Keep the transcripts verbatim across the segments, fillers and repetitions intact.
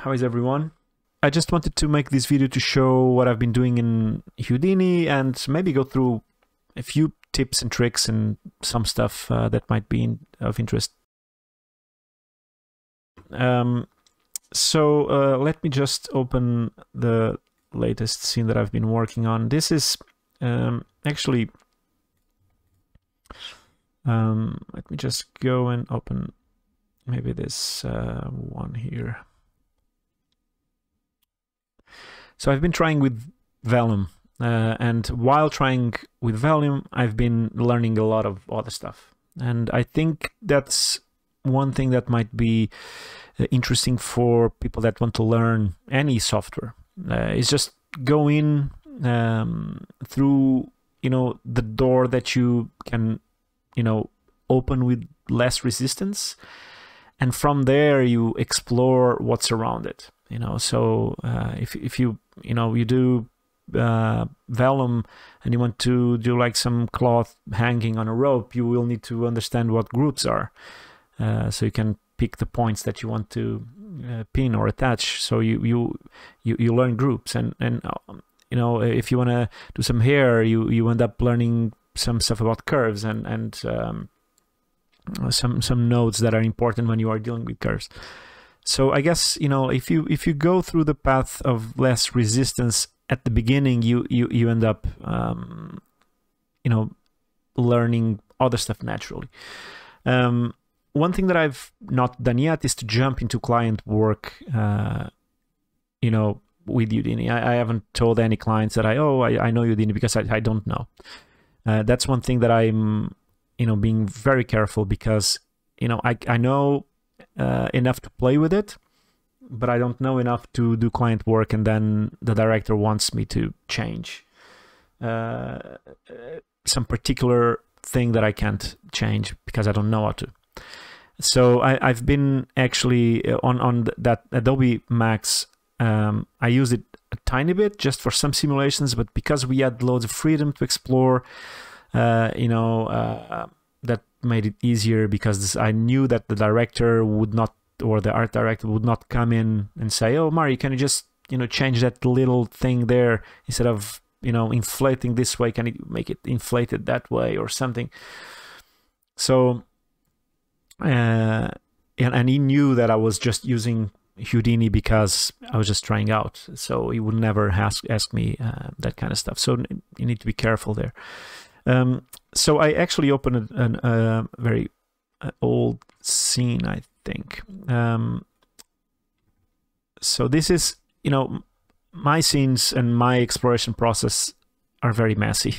How is everyone? I just wanted to make this video to show what I've been doing in Houdini and maybe go through a few tips and tricks and some stuff uh, that might be in, of interest. Um, so uh, let me just open the latest scene that I've been working on. This is um, actually... Um, let me just go and open maybe this uh, one here. So I've been trying with Vellum, uh, and while trying with Vellum, I've been learning a lot of other stuff. And I think that's one thing that might be interesting for people that want to learn any software. Uh, is just go in um, through, you know, the door that you can, you know, open with less resistance. And from there, you explore what's around it. You know, so uh, if if you you know you do uh, Vellum and you want to do like some cloth hanging on a rope, you will need to understand what groups are, uh, so you can pick the points that you want to uh, pin or attach. So you you you, you learn groups, and and um, you know, if you want to do some hair, you you end up learning some stuff about curves and and um, some some nodes that are important when you are dealing with curves. So I guess, you know, if you if you go through the path of less resistance at the beginning, you you, you end up, um, you know, learning other stuff naturally. Um, one thing that I've not done yet is to jump into client work, uh, you know, with Houdini. I, I haven't told any clients that I, oh, I, I know Houdini, because I, I don't know. Uh, that's one thing that I'm, you know, being very careful, because, you know, I, I know... Uh, enough to play with it, but I don't know enough to do client work, and then the director wants me to change uh, some particular thing that I can't change because I don't know how to. So I, I've been actually on on that Adobe Max. Um, I used it a tiny bit just for some simulations, but because we had loads of freedom to explore, uh, you know. Uh, that made it easier, because I knew that the director would not, or the art director would not come in and say, oh, Mari, can you just, you know, change that little thing there instead of, you know, inflating this way, can you make it inflated that way or something? So, uh, and, and he knew that I was just using Houdini because I was just trying out. So he would never ask, ask me uh, that kind of stuff. So you need to be careful there. Um, so I actually opened a uh, very uh, old scene, I think. Um, so this is, you know, my scenes and my exploration process are very messy,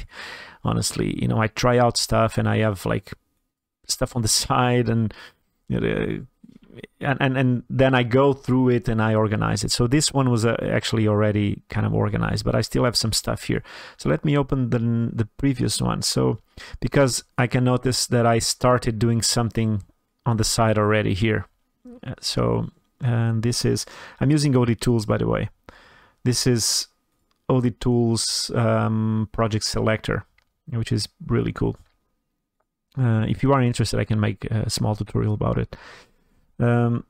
honestly. You know, I try out stuff and I have like stuff on the side, and you know, and, and, and then I go through it and I organize it. So this one was uh, actually already kind of organized, but I still have some stuff here. So let me open the, the previous one. So, because I can notice that I started doing something on the side already here. Uh, so, and this is, I'm using O D Tools, by the way. This is O D Tools um, Project Selector, which is really cool. Uh, if you are interested, I can make a small tutorial about it. Um,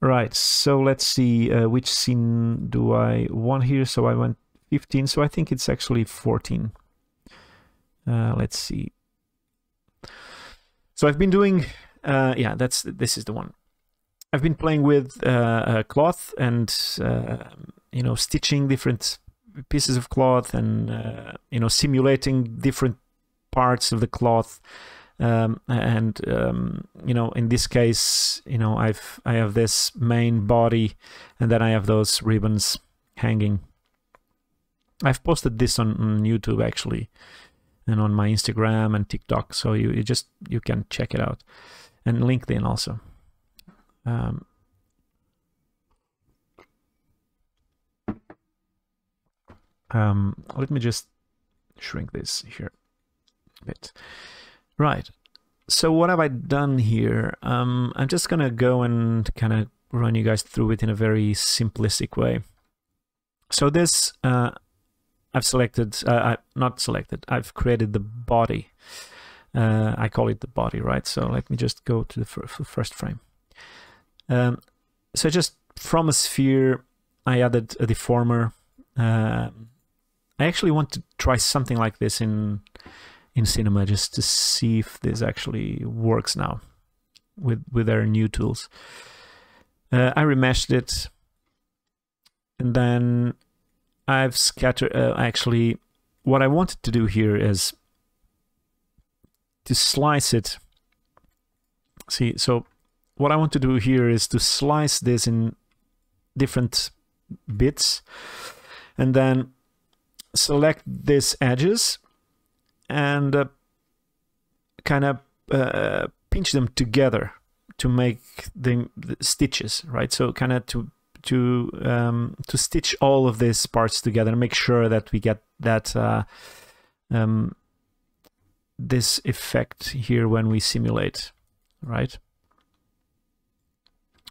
right, so let's see, uh, which scene do I want here? So I went fifteen, so I think it's actually fourteen. Uh, let's see. So I've been doing, uh, yeah, that's, this is the one. I've been playing with uh, uh, cloth and, uh, you know, stitching different pieces of cloth and, uh, you know, simulating different parts of the cloth. Um, and um, you know, in this case, you know, I've I have this main body, and then I have those ribbons hanging. I've posted this on, on YouTube actually, and on my Instagram and TikTok, so you, you just you can check it out, and LinkedIn also. Um, um, let me just shrink this here a bit. Right, so what have I done here? Um, I'm just gonna go and kind of run you guys through it in a very simplistic way. So this, uh, I've selected, uh, I, not selected, I've created the body. Uh, I call it the body, right? So let me just go to the f first frame. Um, so I just from a sphere, I added a deformer. Uh, I actually want to try something like this in in cinema, just to see if this actually works now with with our new tools. Uh, I remeshed it, and then I've scattered. Uh, actually, what I wanted to do here is to slice it. See, so what I want to do here is to slice this in different bits, and then select these edges and uh, kind of uh, pinch them together to make the, the stitches, right? So kind of to to um, to stitch all of these parts together and make sure that we get that uh, um, this effect here when we simulate, right?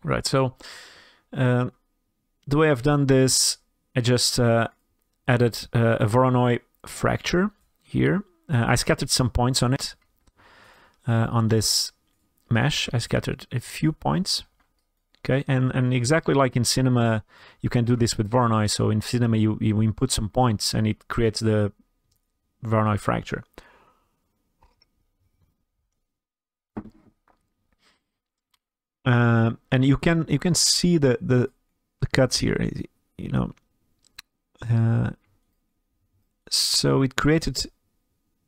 Right. So uh, the way I've done this, I just uh, added uh, a Voronoi fracture here. Uh, I scattered some points on it. Uh, on this mesh, I scattered a few points. Okay, and and exactly like in cinema, you can do this with Voronoi. So in cinema, you you input some points, and it creates the Voronoi fracture. Uh, and you can you can see the the, the cuts here, you know. Uh, so it created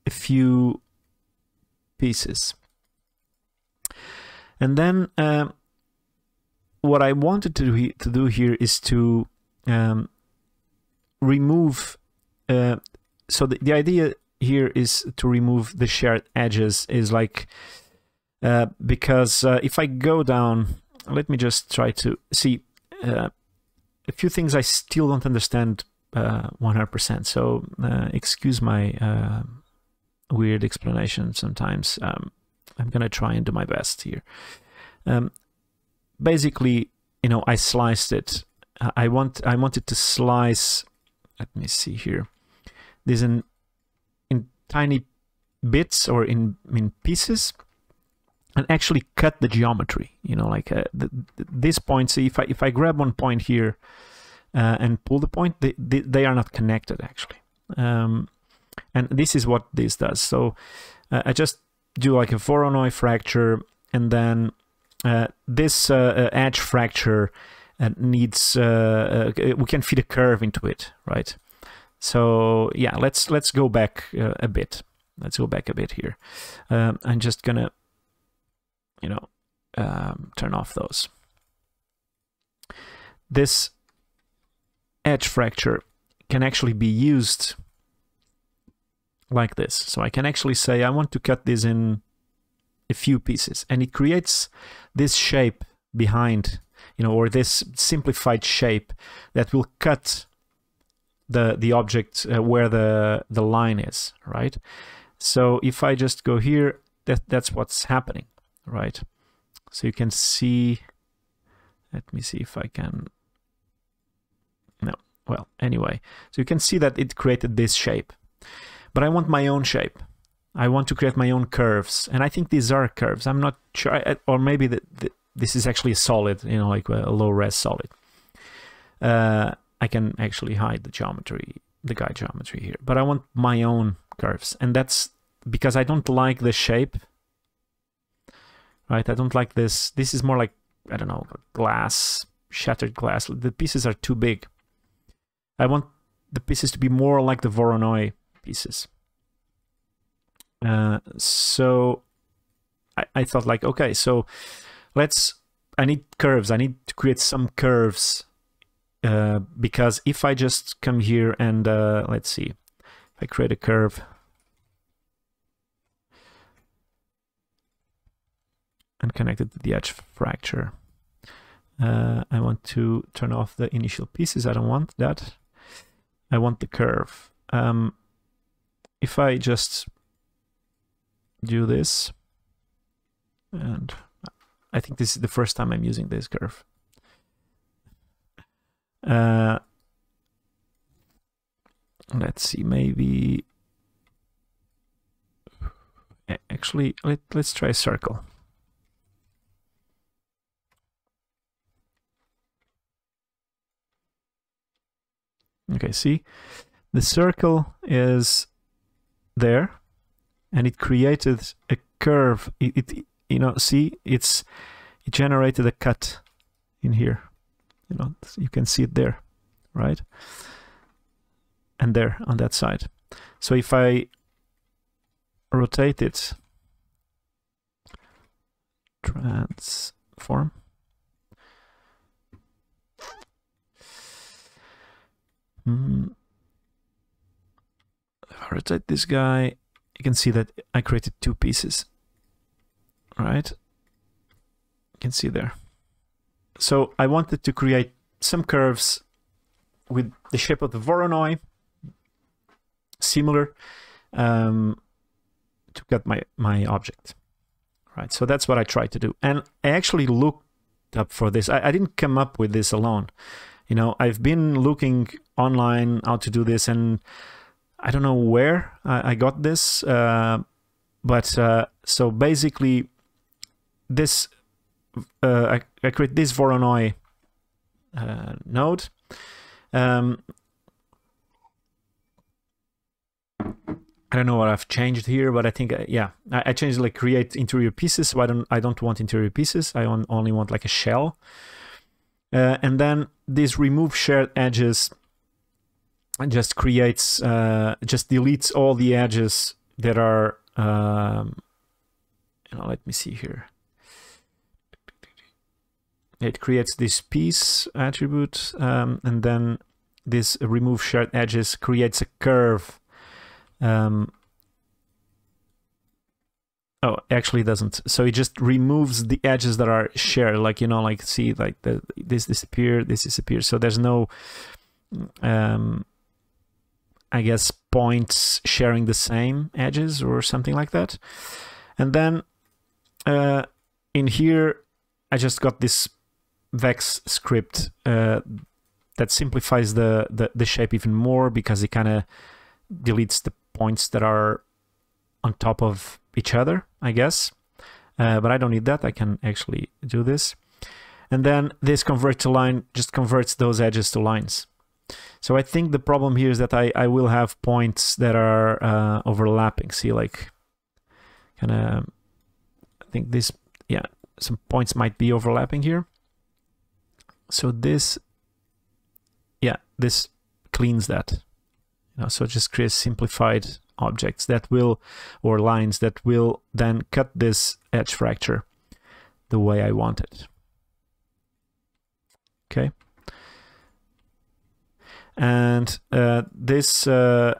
a few pieces, and then uh, what I wanted to do, to do here is to um, remove. Uh, so the, the idea here is to remove the shared edges. Is like. Uh, because uh, if I go down, let me just try to see uh, a few things I still don't understand uh, one hundred percent. So uh, excuse my uh, weird explanation sometimes. Um, I'm going to try and do my best here. Um, basically, you know, I sliced it. I want I wanted to slice, let me see here, this in, in tiny bits or in, in pieces. And actually cut the geometry, you know, like uh, the, the, these points. So if I if I grab one point here uh, and pull the point, they, they they are not connected actually. Um, and this is what this does. So uh, I just do like a Voronoi fracture, and then uh, this uh, edge fracture uh, needs uh, uh, we can feed a curve into it, right? So yeah, let's let's go back uh, a bit. Let's go back a bit here. Um, I'm just gonna. You know, um, turn off those. This edge fracture can actually be used like this. So I can actually say I want to cut this in a few pieces, and it creates this shape behind, you know, or this simplified shape that will cut the the object uh, where the the line is, right? So if I just go here, that that's what's happening. Right, so you can see, let me see if I can, no, well, anyway, so you can see that it created this shape, but I want my own shape. I want to create my own curves, and I think these are curves. I'm not sure, or maybe the, the, this is actually a solid, you know, like a low-res solid. Uh, I can actually hide the geometry, the guide geometry here, but I want my own curves, and that's because I don't like the shape. Right, I don't like this. This is more like, I don't know, glass, shattered glass. The pieces are too big. I want the pieces to be more like the Voronoi pieces. Uh, so I, I thought like, okay, so let's, I need curves. I need to create some curves uh, because if I just come here and uh, let's see, if I create a curve, and connected to the edge fracture. Uh, I want to turn off the initial pieces. I don't want that. I want the curve. Um, if I just do this, and I think this is the first time I'm using this curve. Uh, let's see, maybe... Actually, let, let's try a circle. Okay, see, the circle is there, and it created a curve. It, it you know, see, it's it generated a cut in here. You know, you can see it there, right? And there on that side. So if I rotate it, transform. Mm. If I rotate this guy, you can see that I created two pieces, right? You can see there. So I wanted to create some curves with the shape of the Voronoi, similar, um, to cut my, my object, right? So that's what I tried to do. And I actually looked up for this. I, I didn't come up with this alone. You know, I've been looking online how to do this, and I don't know where I, I got this, uh, but uh, so basically this, uh, I, I create this Voronoi uh, node. Um, I don't know what I've changed here, but I think, uh, yeah, I, I changed like create interior pieces. So I don't, I don't want interior pieces. I on, only want like a shell. Uh, and then this remove shared edges just creates, uh, just deletes all the edges that are, um, you know, let me see here. It creates this piece attribute, um, and then this remove shared edges creates a curve. Um, oh, actually it doesn't. So it just removes the edges that are shared, like, you know, like see, like the, this disappear, this disappears. So there's no, um, I guess, points sharing the same edges or something like that. And then uh, in here, I just got this VEX script uh, that simplifies the, the, the shape even more, because it kind of deletes the points that are on top of each other, I guess. Uh, but I don't need that. I can actually do this. And then this convert to line just converts those edges to lines. So I think the problem here is that I, I will have points that are uh, overlapping. See, like, kind of, I think this, yeah, some points might be overlapping here. So this, yeah, this cleans that. You know, so just create simplified objects that will, or lines that will then cut this edge fracture the way I want it. Okay. And uh, this uh,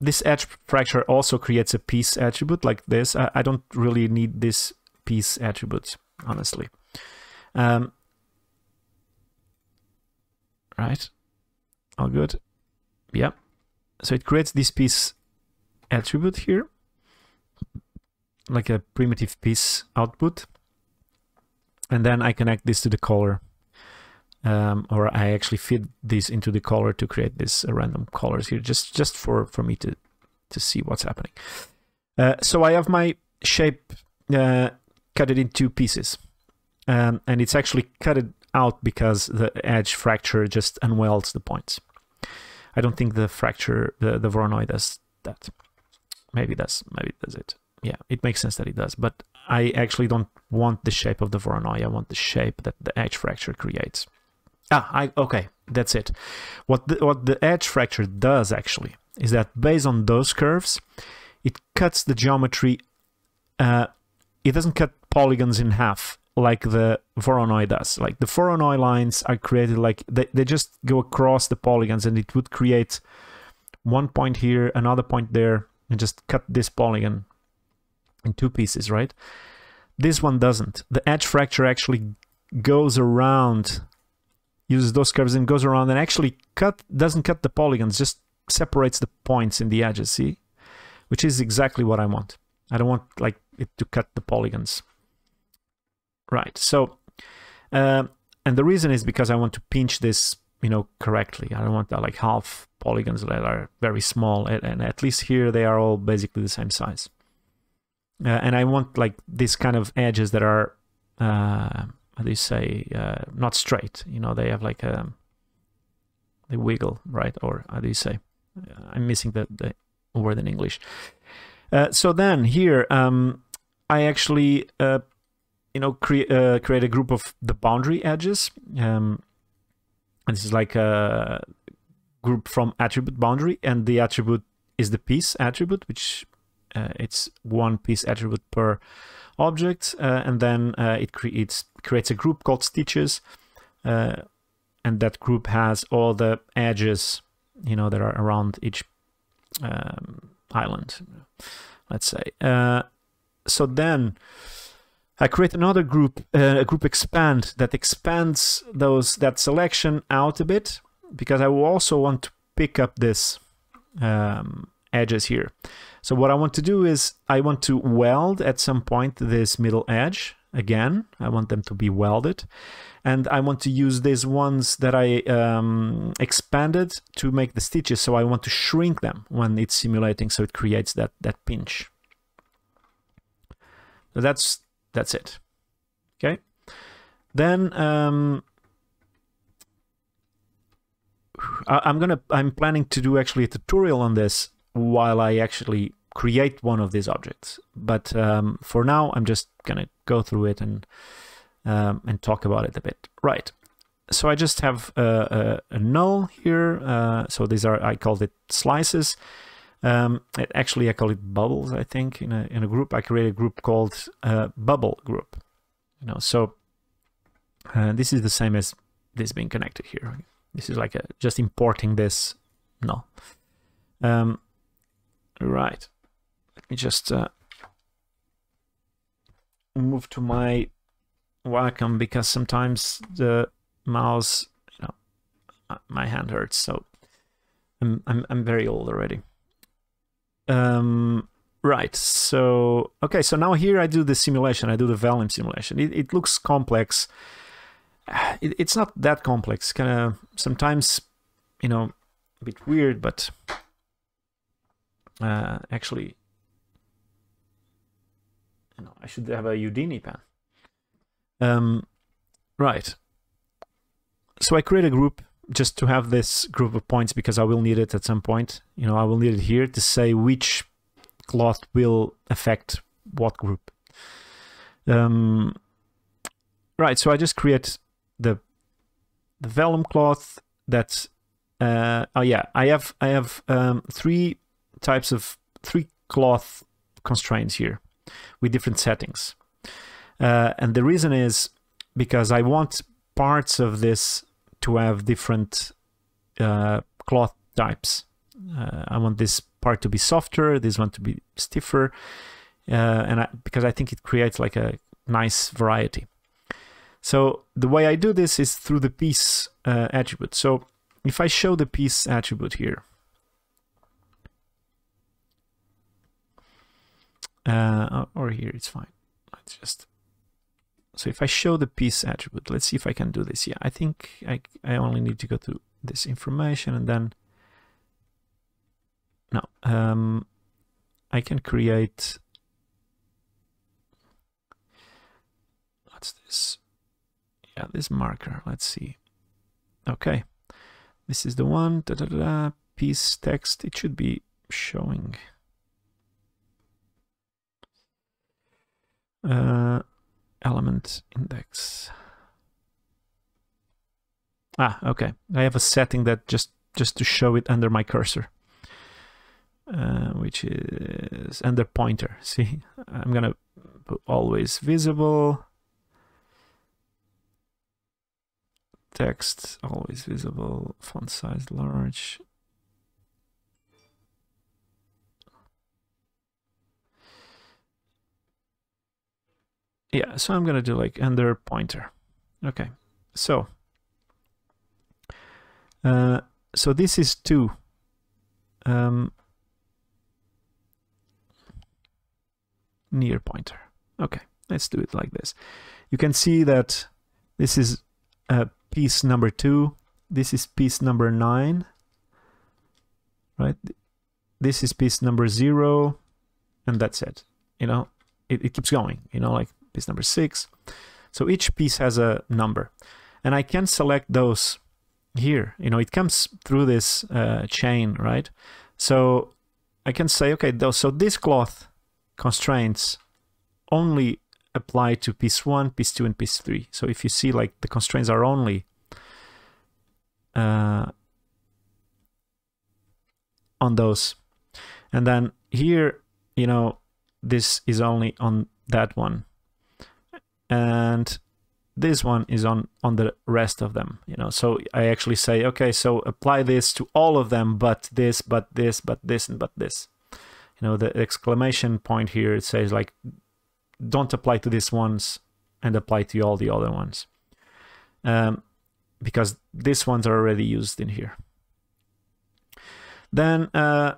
this edge fracture also creates a piece attribute like this. I, I don't really need this piece attribute, honestly. Um, right, all good. Yeah. So it creates this piece attribute here, like a primitive piece output, and then I connect this to the color. Um, or I actually feed this into the color to create this uh, random colors here, just just for for me to to see what's happening. Uh, so I have my shape uh, cut it in two pieces, um, and it's actually cut it out because the edge fracture just unwelds the points. I don't think the fracture, the the Voronoi does that. Maybe that's maybe it does it. Yeah, it makes sense that it does, but I actually don't want the shape of the Voronoi. I want the shape that the edge fracture creates. Ah, I, okay, that's it. What the, what the edge fracture does actually is that based on those curves, it cuts the geometry. Uh, it doesn't cut polygons in half like the Voronoi does. Like the Voronoi lines are created like, they, they just go across the polygons, and it would create one point here, another point there, and just cut this polygon in two pieces, right? This one doesn't. The edge fracture actually goes around, uses those curves and goes around and actually cut doesn't cut the polygons, just separates the points in the edges, see? Which is exactly what I want. I don't want like it to cut the polygons. Right, so, uh, and the reason is because I want to pinch this, you know, correctly. I don't want that like half polygons that are very small, and, and at least here they are all basically the same size. Uh, and I want like this kind of edges that are, uh, how do you say, uh, not straight, you know, they have like a, they wiggle, right? Or how do you say? I'm missing the, the word in English. Uh, so then here, um, I actually, uh, you know, cre uh, create a group of the boundary edges. Um, and this is like a group from attribute boundary, and the attribute is the piece attribute, which uh, it's one piece attribute per object. Uh, and then uh, it creates creates a group called stitches, uh, and that group has all the edges, you know, that are around each um, island, let's say. Uh, so then I create another group, uh, a group expand that expands those that selection out a bit, because I will also want to pick up this um, edges here. So what I want to do is I want to weld at some point this middle edge again. I want them to be welded, and I want to use these ones that I um, expanded to make the stitches. So I want to shrink them when it's simulating, so it creates that that pinch. So that's that's it. Okay, then um, I, I'm gonna I'm planning to do actually a tutorial on this while I actually create one of these objects, but um, for now I'm just gonna go through it and um, and talk about it a bit. Right, so I just have a, a, a null here. Uh, so these are, I called it slices. Um, it, actually I call it bubbles, I think, in a, in a group. I created a group called uh, bubble group, you know, so uh, this is the same as this being connected here. This is like a, just importing this null. Um, right, let me just uh, move to my Wacom, because sometimes the mouse, you know, my hand hurts, so I'm I'm, I'm very old already. Um, right, so okay, so now here I do the simulation. I do the Vellum simulation. It, it looks complex. It, it's not that complex. Kind of sometimes, you know, a bit weird, but uh, actually. No, I should have a Houdini pen. Um, right. So I create a group just to have this group of points, because I will need it at some point. You know, I will need it here to say which cloth will affect what group. Um, right. So I just create the the vellum cloth. That uh, oh yeah, I have I have um, three types of three cloth constraints here, with different settings, uh, and the reason is because I want parts of this to have different uh, cloth types. uh, I want this part to be softer, this one to be stiffer, uh, and I, because I think it creates like a nice variety. So the way I do this is through the piece uh, attribute. So if I show the piece attribute here, Uh, or here, it's fine. Let's just, so if I show the piece attribute, let's see if I can do this. Yeah, I think I, I only need to go to this information, and then no, um, I can create, what's this? Yeah, this marker, let's see. Okay, this is the one, da, da, da, da, piece text, it should be showing. Uh, element index. Ah, okay. I have a setting that just just to show it under my cursor, uh, which is under pointer. See, I'm gonna put always visible text, always visible, font size large. Yeah, so I'm gonna do like under pointer. Okay, so uh, so this is two. Um, near pointer. Okay, let's do it like this. You can see that this is uh, piece number two. This is piece number nine. Right. This is piece number zero, and that's it. You know, it, it keeps going. You know, like. Piece number six. So each piece has a number, and I can select those here. You know, it comes through this uh, chain, right? So I can say, okay, though, so these cloth constraints only apply to piece one, piece two, and piece three. So if you see, like, the constraints are only uh, on those. And then here, you know, this is only on that one. And this one is on, on the rest of them, you know. So I actually say, okay, so apply this to all of them, but this, but this, but this, and but this. You know, the exclamation point here, it says, like, don't apply to these ones and apply to all the other ones. Um, because these ones are already used in here. Then uh,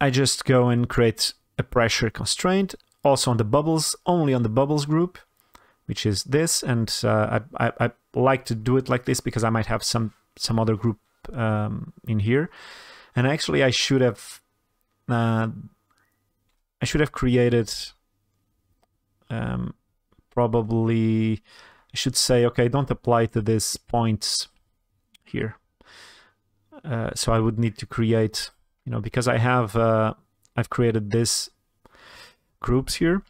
I just go and create a pressure constraint, also on the bubbles, only on the bubbles group, which is this, and uh, I, I, I like to do it like this because I might have some, some other group um, in here. And actually I should have uh, I should have created um, probably, I should say, okay, don't apply to these points here. Uh, so I would need to create, you know, because I have, uh, I've created this groups here,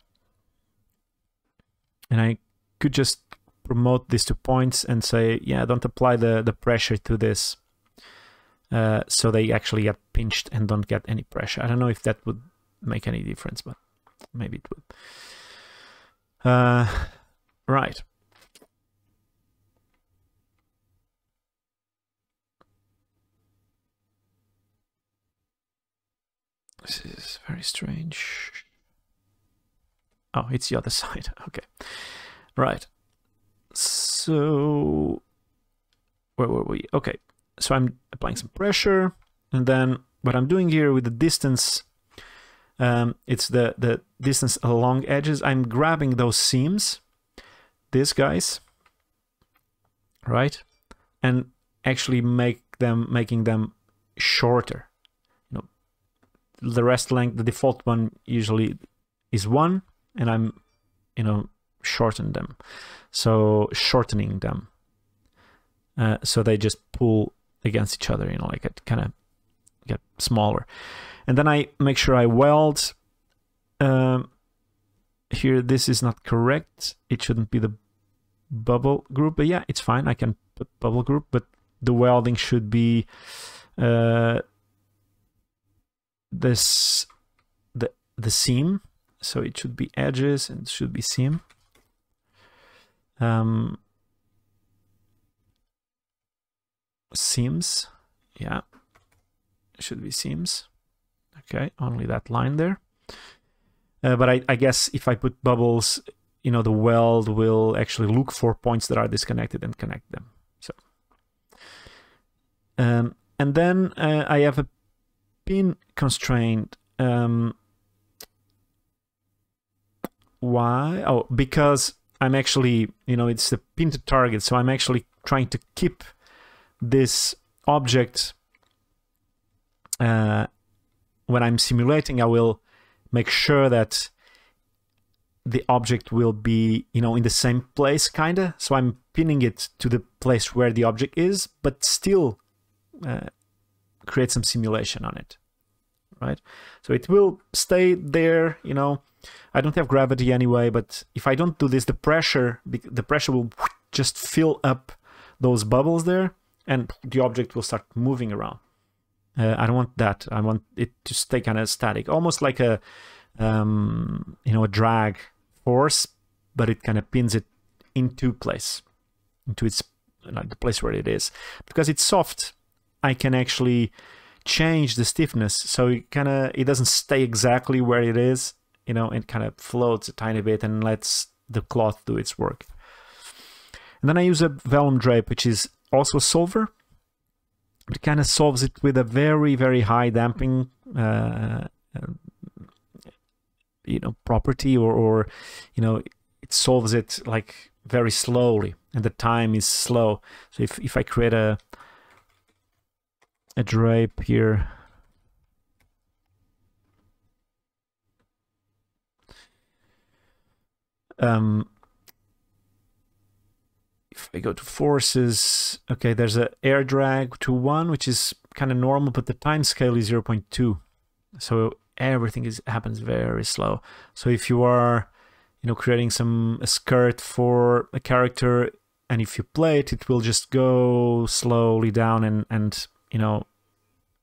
and I could just promote these two points and say, yeah, don't apply the, the pressure to this. Uh, so they actually get pinched and don't get any pressure. I don't know if that would make any difference, but maybe it would. Uh, right. This is very strange. Oh, it's the other side. Okay. Right. So where were we? Okay. So I'm applying some pressure, and then what I'm doing here with the distance, um, it's the, the distance along edges. I'm grabbing those seams, these guys, right? And actually make them, making them shorter. You know, the rest length, the default one usually is one. And I'm, you know, shorten them. So shortening them. Uh, so they just pull against each other, you know, like it kind of get smaller. And then I make sure I weld. Um, here, this is not correct. It shouldn't be the bubble group, but yeah, it's fine. I can put bubble group, but the welding should be uh, this, the, the seam. So it should be edges and it should be seam. Um, seams, yeah, it should be seams. Okay, only that line there. Uh, but I, I guess if I put bubbles, you know, the weld will actually look for points that are disconnected and connect them. So, um, and then uh, I have a pin constraint. Um, Why? Oh, because I'm actually, you know, it's a pin to target, so I'm actually trying to keep this object. Uh, when I'm simulating, I will make sure that the object will be, you know, in the same place, kinda. So I'm pinning it to the place where the object is, but still uh, create some simulation on it, right? So it will stay there, you know. I don't have gravity anyway, but if I don't do this, the pressure, the pressure will just fill up those bubbles there, and the object will start moving around. Uh, I don't want that. I want it to stay kind of static, almost like a, um, you know, a drag force, but it kind of pins it into place, into its, like, the place where it is. Because it's soft, I can actually change the stiffness, so it kind of, it doesn't stay exactly where it is. You know, it kind of floats a tiny bit and lets the cloth do its work. And then I use a vellum drape, which is also a solver. It kind of solves it with a very, very high damping, uh, you know, property, or, or, you know, it solves it like very slowly, and the time is slow. So if, if I create a, a drape here, Um, if we go to forces. Okay, there's an air drag to one, which is kind of normal, but the time scale is zero point two. So everything is happens very slow. So if you are, you know, creating some a skirt for a character, and if you play it, it will just go slowly down and, and you know,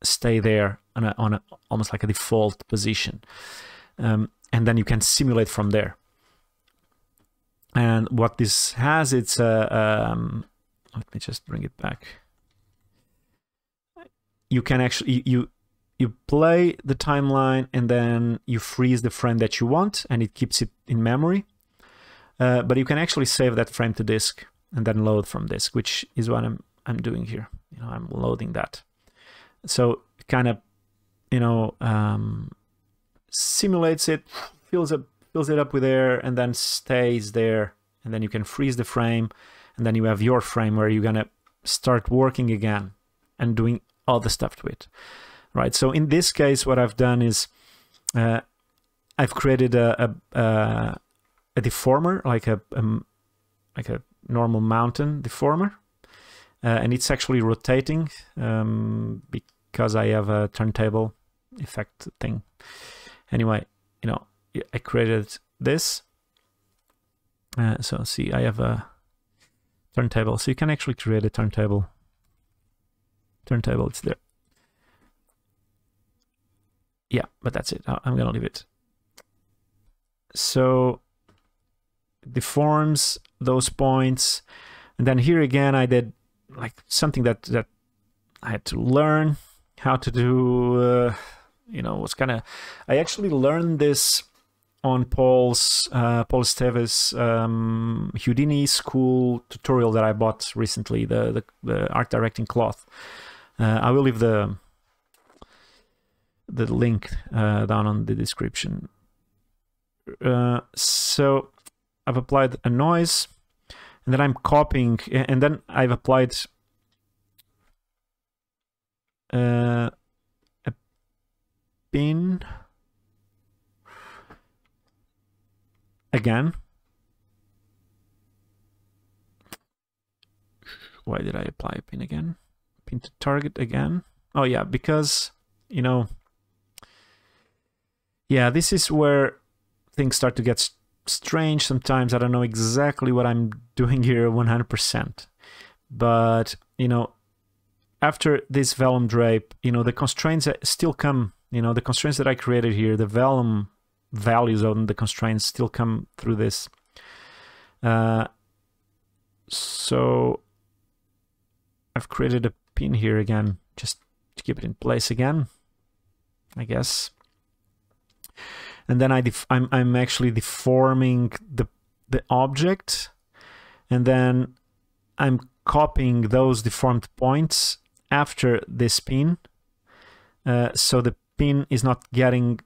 stay there on a, on a, almost like a default position. Um, and then you can simulate from there. And what this has, it's a, um, let me just bring it back. You can actually, you, you play the timeline and then you freeze the frame that you want and it keeps it in memory. Uh, but you can actually save that frame to disk and then load from disk, which is what I'm, I'm doing here. You know, I'm loading that. So it kind of, you know, um, simulates it, fills up, fills it up with air and then stays there. And then you can freeze the frame and then you have your frame where you're going to start working again and doing all the stuff to it, right? So in this case, what I've done is uh, I've created a, a, a, a deformer, like a, a, like a normal mountain deformer. Uh, and it's actually rotating um, because I have a turntable effect thing. Anyway, you know, I created this. Uh, so see, I have a turntable. So you can actually create a turntable. Turntable, it's there. Yeah, but that's it. I'm going to leave it. So deforms those points. And then here again, I did like something that, that I had to learn how to do, uh, you know, was kind of, I actually learned this on Paul's, uh, Paul Esteves um, Houdini School tutorial that I bought recently, the, the, the art directing cloth. Uh, I will leave the, the link uh, down on the description. Uh, so I've applied a noise and then I'm copying and then I've applied uh, a pin. Again, why did I apply a pin again? Pin to target again. Oh yeah, because, you know, yeah, this is where things start to get strange sometimes. I don't know exactly what I'm doing here one hundred percent. But, you know, after this vellum drape, you know, the constraints still come, you know, the constraints that I created here, the vellum values on the constraints still come through this. Uh, so I've created a pin here again, just to keep it in place again, I guess. And then I def I'm, I'm actually deforming the, the object, and then I'm copying those deformed points after this pin. Uh, so the pin is not getting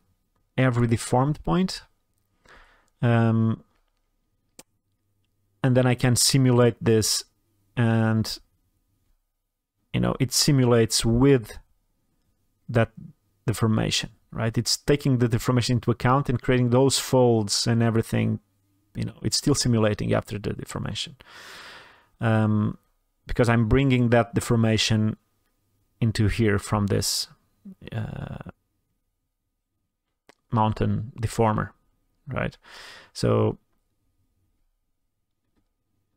every deformed point, um, and then I can simulate this, and you know, it simulates with that deformation, right? It's taking the deformation into account and creating those folds and everything. You know, it's still simulating after the deformation, um, because I'm bringing that deformation into here from this uh, mountain deformer, right? So,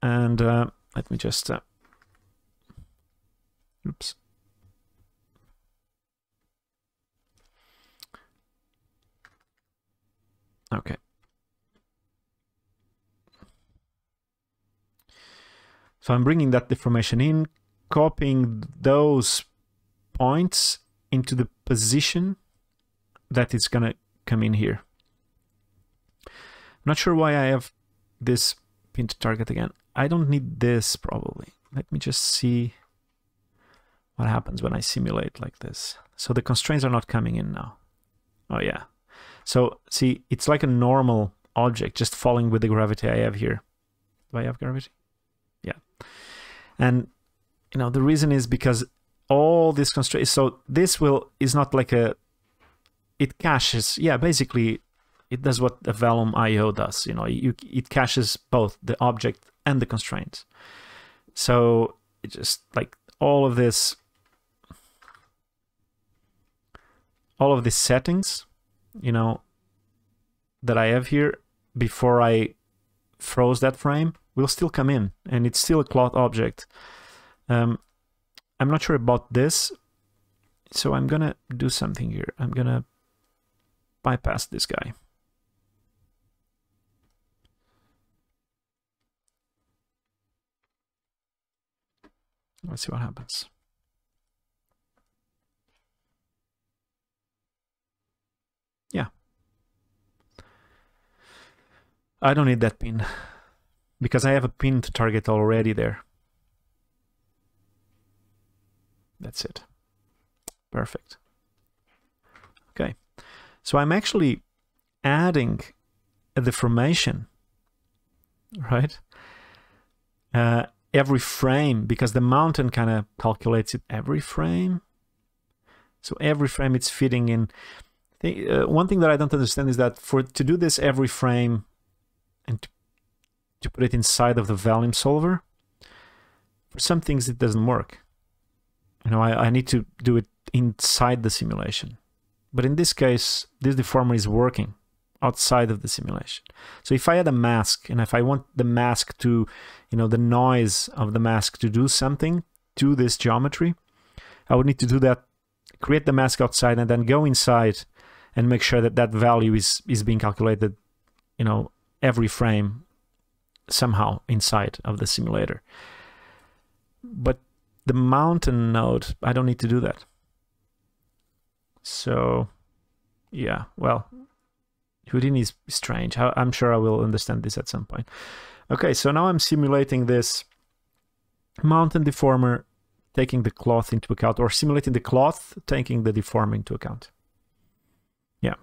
and uh, let me just, uh, oops. Okay. So I'm bringing that deformation in, copying those points into the position that it's gonna come in here. I'm not sure why I have this pin to target again. I don't need this probably. Let me just see what happens when I simulate like this. So the constraints are not coming in now. Oh yeah. So see, it's like a normal object just falling with the gravity I have here. Do I have gravity? Yeah. And you know, the reason is because all these constraints, so this will is not like a, it caches, yeah, basically it does what the Vellum I O does, you know, you, it caches both the object and the constraint. So it just like all of this, all of these settings, you know, that I have here before I froze that frame will still come in, and it's still a cloth object. Um, I'm not sure about this, so I'm gonna do something here. I'm gonna bypass this guy. Let's see what happens. Yeah. I don't need that pin, because I have a pin to target already there. That's it. Perfect. Okay. So I'm actually adding a deformation, right? Uh, every frame, because the mountain kind of calculates it every frame. So every frame it's fitting in. The, uh, one thing that I don't understand is that for to do this every frame and to, to put it inside of the Vellum solver, for some things it doesn't work. You know, I, I need to do it inside the simulation. But in this case, this deformer is working outside of the simulation. So if I had a mask, and if I want the mask to, you know, the noise of the mask to do something to this geometry, I would need to do that, create the mask outside and then go inside and make sure that that value is, is being calculated, you know, every frame somehow inside of the simulator. But the mountain node, I don't need to do that. So, yeah, well, Houdini is strange. I, I'm sure I will understand this at some point. Okay, so now I'm simulating this mountain deformer, taking the cloth into account, or simulating the cloth, taking the deformer into account. Yeah.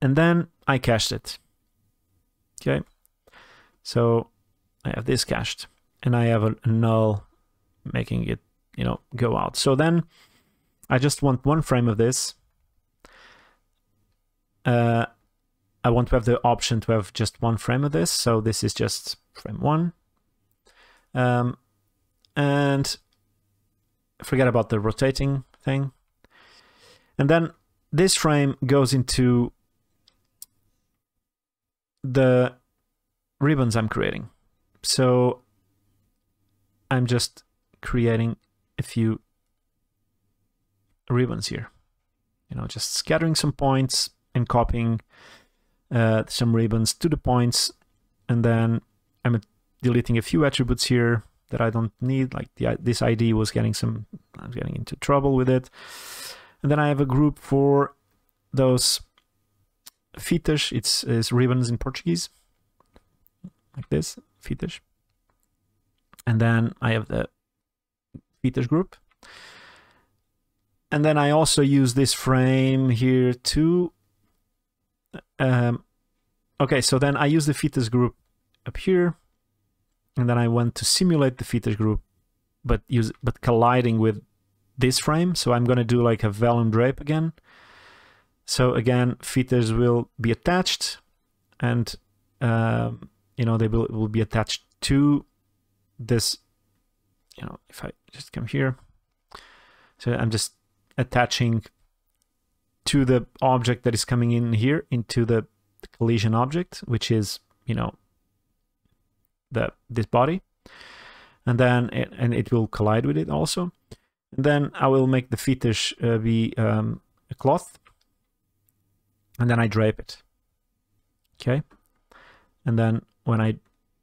And then I cached it. Okay. So I have this cached, and I have a null making it, you know, go out. So then I just want one frame of this. Uh, I want to have the option to have just one frame of this. So this is just frame one. Um, and forget about the rotating thing. And then this frame goes into the ribbons I'm creating. So I'm just creating a few ribbons here, you know, just scattering some points and copying uh, some ribbons to the points, and then I'm deleting a few attributes here that I don't need, like the, this I D was getting some, I was getting into trouble with it, and then I have a group for those fitas, it's, it's ribbons in Portuguese, like this, fitas, and then I have the fitas group. And then I also use this frame here too. Um, okay, so then I use the fitas group up here, and then I want to simulate the fitas group, but use but colliding with this frame. So I'm going to do like a Vellum drape again. So again, fitas will be attached, and um, you know, they will will be attached to this. You know, if I just come here, so I'm just attaching to the object that is coming in here, into the collision object, which is, you know, the this body, and then it, and it will collide with it also. And then I will make the fitas uh, be um, a cloth, and then I drape it. Okay, and then when I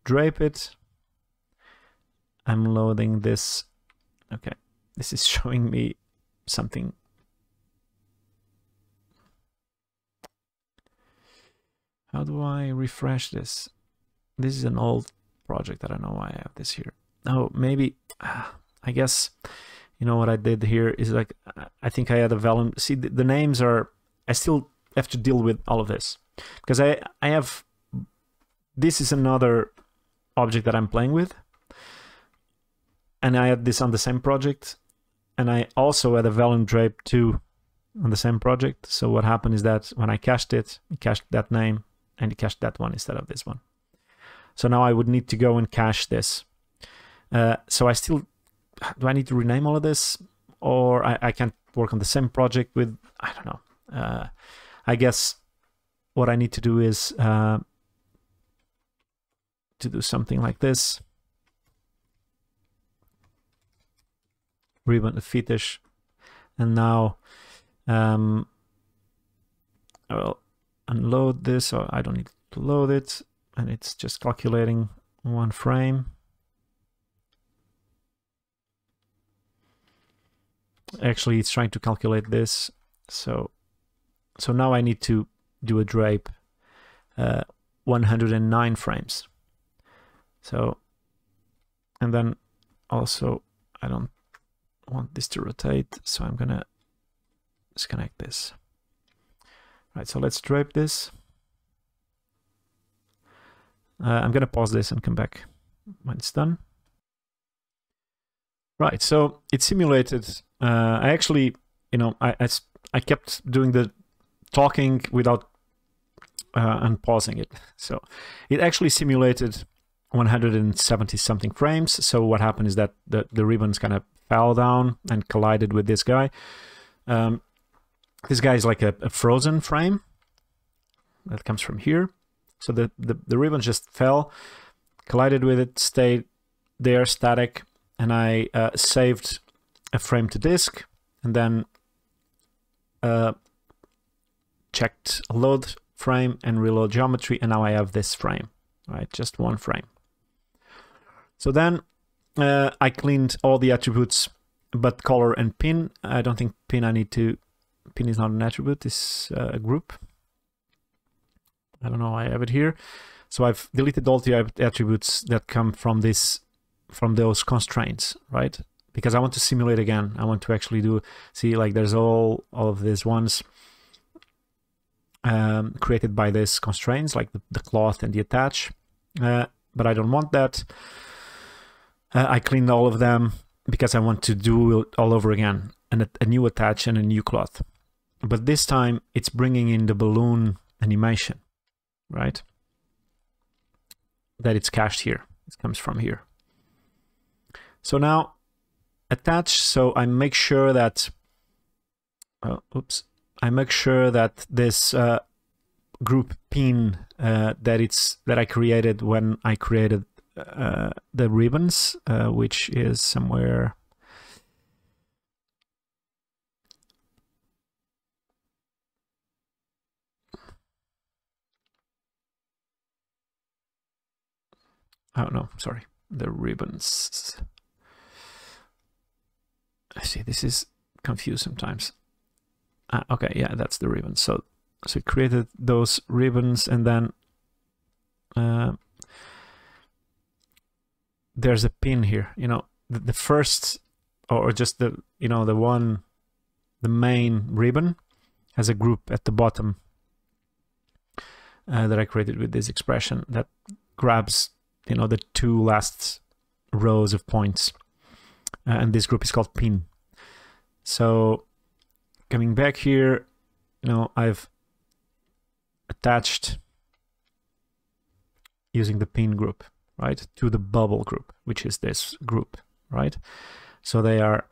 drape it, I'm loading this. Okay, this is showing me something. How do I refresh this? This is an old project. I don't know why I have this here. Oh, maybe, I guess, you know what I did here is like, I think I had a Vellum. See, the, the names are, I still have to deal with all of this because I, I have, this is another object that I'm playing with. And I had this on the same project. And I also had a Vellum drape too on the same project. So what happened is that when I cached it, it cached that name and it cached that one instead of this one. So now I would need to go and cache this. Uh, so I still, do I need to rename all of this? Or I, I can't work on the same project with, I don't know. Uh, I guess what I need to do is uh, to do something like this. Ribbon fetish. And now um, I will unload this, so I don't need to load it. And it's just calculating one frame. Actually, it's trying to calculate this. So, so now I need to do a drape uh, one hundred nine frames. So, and then also I don't want this to rotate, so I'm gonna disconnect this. Right, so let's drape this. Uh, I'm gonna pause this and come back when it's done. Right, so it simulated. Uh, I actually, you know, I, I I kept doing the talking without uh, unpausing it. So it actually simulated one hundred seventy something frames. So what happened is that the the ribbons kind of fell down and collided with this guy. Um, this guy is like a, a frozen frame that comes from here. So the, the, the ribbon just fell, collided with it, stayed there static, and I uh, saved a frame to disk and then uh, checked load frame and reload geometry, and now I have this frame, right? Just one frame. So then Uh, I cleaned all the attributes but color and pin. I don't think pin I need to... Pin is not an attribute, it's uh, a group. I don't know why I have it here. So I've deleted all the attributes that come from this, from those constraints, right? Because I want to simulate again. I want to actually do... See, like there's all, all of these ones um, created by these constraints, like the, the cloth and the attach. Uh, but I don't want that. Uh, I cleaned all of them because I want to do it all over again, and a, a new attach and a new cloth. But this time it's bringing in the balloon animation, right? That it's cached here. It comes from here. So now attach. So I make sure that, oh, oops, I make sure that this uh, group pin uh, that it's that I created when I created. Uh, the ribbons, uh, which is somewhere oh no sorry the ribbons I see this is confused sometimes ah, okay yeah that's the ribbons. so so it created those ribbons, and then uh, there's a pin here, you know, the, the first, or just the, you know, the one, the main ribbon has a group at the bottom uh, that I created with this expression that grabs, you know, the two last rows of points. Uh, and this group is called pin. So coming back here, you know, I've attached using the pin group. Right, to the bubble group, which is this group, right? So they are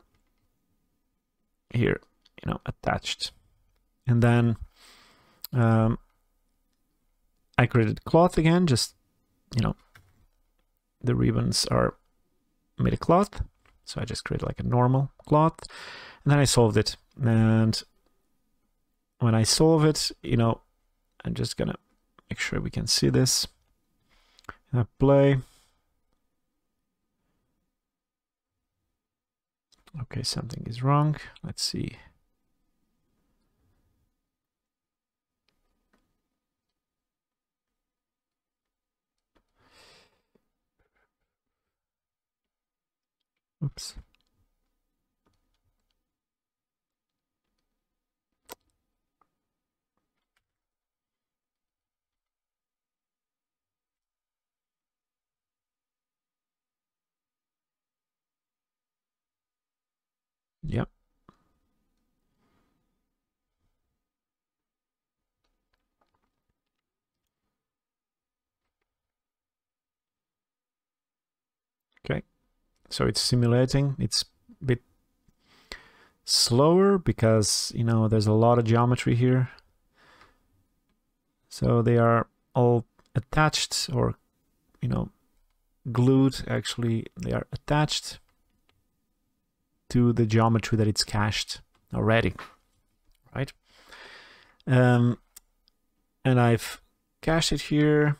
here, you know, attached. And then um, I created cloth again, just, you know, the ribbons are made of cloth. So I just created like a normal cloth, and then I solved it. And when I solve it, you know, I'm just gonna make sure we can see this. I play. Okay, something is wrong. Let's see. Oops. Yep. Okay. So it's simulating. It's a bit slower because, you know, there's a lot of geometry here. So they are all attached, or, you know, glued. Actually, they are attached to the geometry that it's cached already, right? Um, and I've cached it here.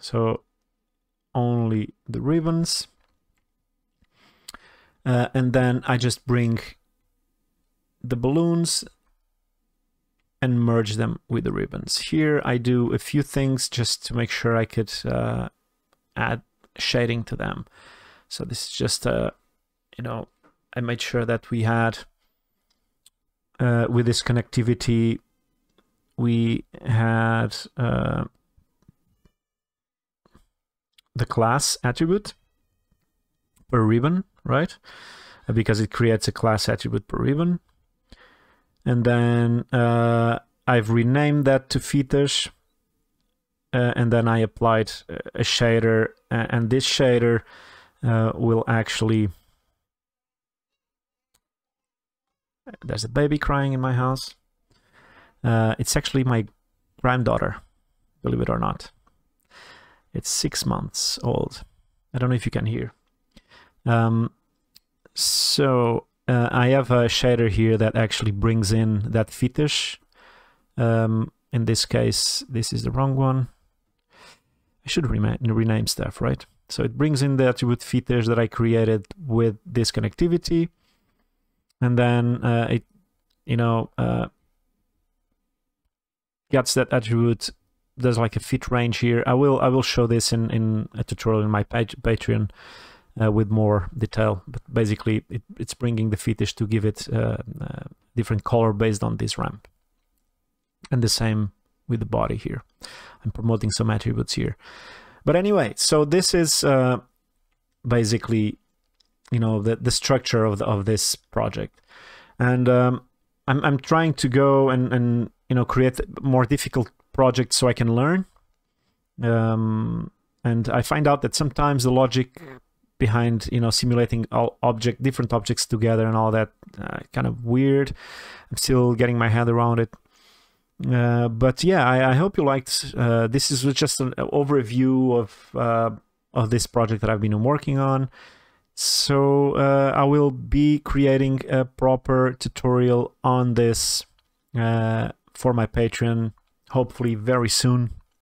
So only the ribbons. Uh, and then I just bring the balloons and merge them with the ribbons. Here I do a few things just to make sure I could uh, add shading to them. So this is just, uh, you know, I made sure that we had, uh, with this connectivity, we had uh, the class attribute per ribbon, right? Because it creates a class attribute per ribbon. And then uh, I've renamed that to features. Uh, and then I applied a shader, and this shader Uh, will actually... There's a baby crying in my house. Uh, it's actually my granddaughter, believe it or not. It's six months old. I don't know if you can hear. Um, so uh, I have a shader here that actually brings in that fetish. Um, in this case, this is the wrong one. I should rename, rename stuff, right? So it brings in the attribute features that I created with this connectivity. And then uh, it, you know, uh, gets that attribute. There's like a fit range here. I will I will show this in, in a tutorial in my page, Patreon uh, with more detail. But basically, it, it's bringing the fetish to give it a, a different color based on this ramp. And the same with the body here. I'm promoting some attributes here. But anyway, so this is uh, basically, you know, the, the structure of, the, of this project. And um, I'm, I'm trying to go and, and, you know, create more difficult projects so I can learn. Um, and I find out that sometimes the logic behind, you know, simulating all object, different objects together and all that, uh, kind of weird. I'm still getting my head around it. Uh, but yeah, I, I hope you liked. Uh, this is just an overview of uh, of this project that I've been working on. So uh, I will be creating a proper tutorial on this uh, for my Patreon, hopefully very soon.